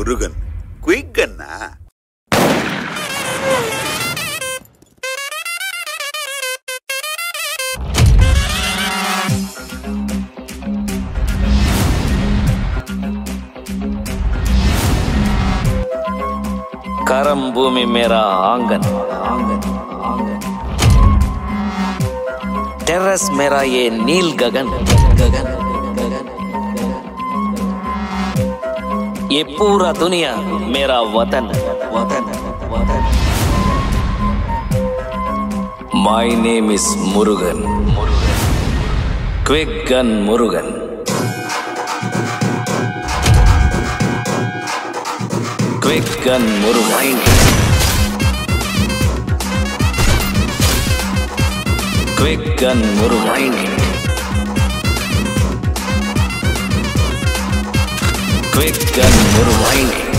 Murugan. Quick கன்னா கரம் பூமி மேரா ஆங்கன் ஆங்கன் ஆங்கன் டெரஸ் மேரா ஏ நீல் ககன் ககன் ககன் ये पूरा दुनिया मेरा वतन वतन वतन My name is Murugan Murugan Quick Gun Murugan Quick Gun Murugan Quick Gun Murugan Quick Gun Murugun.